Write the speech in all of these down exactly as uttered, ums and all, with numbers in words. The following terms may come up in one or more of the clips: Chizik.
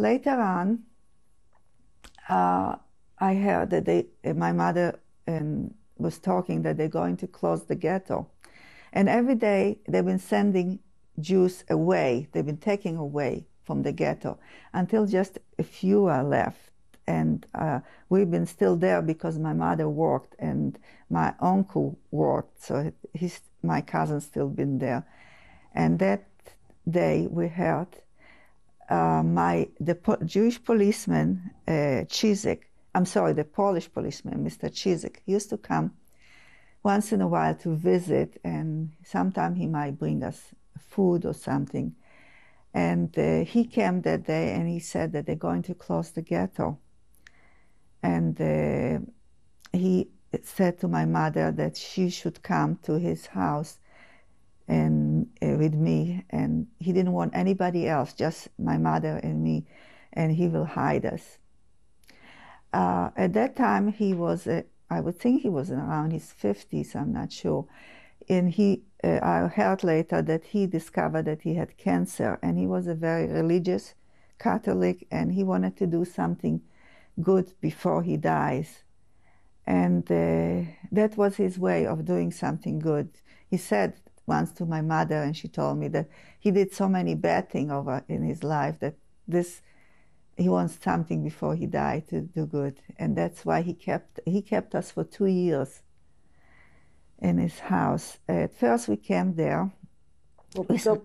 later on, uh, I heard that they, my mother um, was talking that they're going to close the ghetto. And every day they've been sending Jews away. They've been taking away from the ghetto until just a few are left. And uh, we've been still there because my mother worked and my uncle worked. So he's, my cousin's still been there. And that day we heard uh, my, the po Jewish policeman, uh, Chizik, I'm sorry, the Polish policeman, Mister Chizik, used to come once in a while to visit, and sometimes he might bring us food or something. And uh, he came that day and he said that they're going to close the ghetto. And uh, he said to my mother that she should come to his house and uh, with me. And he didn't want anybody else, just my mother and me, and he will hide us. Uh, at that time, he was, uh, I would think he was around his fifties, I'm not sure. And he, uh, I heard later that he discovered that he had cancer, and he was a very religious Catholic, and he wanted to do something good before he dies. And uh, that was his way of doing something good. He said once to my mother, and she told me that he did so many bad things over in his life that this, he wants something before he died to do good. And that's why he kept, he kept us for two years in his house. At first we came there. Well, so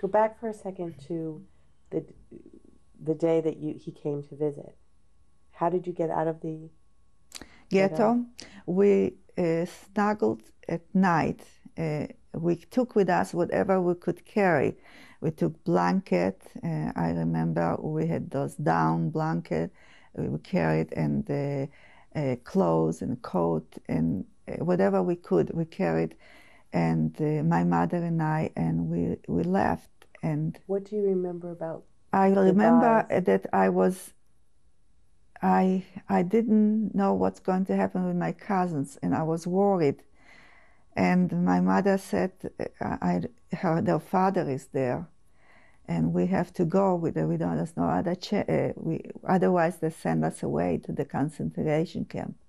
go back for a second to the, the day that you, he came to visit. How did you get out of the ghetto? We uh, snuggled at night. Uh, we took with us whatever we could carry. We took blanket. Uh, I remember we had those down blanket. We carried and uh, uh, clothes and coat and whatever we could. We carried, and uh, my mother and I, and we we left. And what do you remember about? I remember guys? that I was. I I didn't know what's going to happen with my cousins, and I was worried. And my mother said, I, her, their father is there, and we have to go. We, we don't, there's no other, cha we, otherwise they send us away to the concentration camp.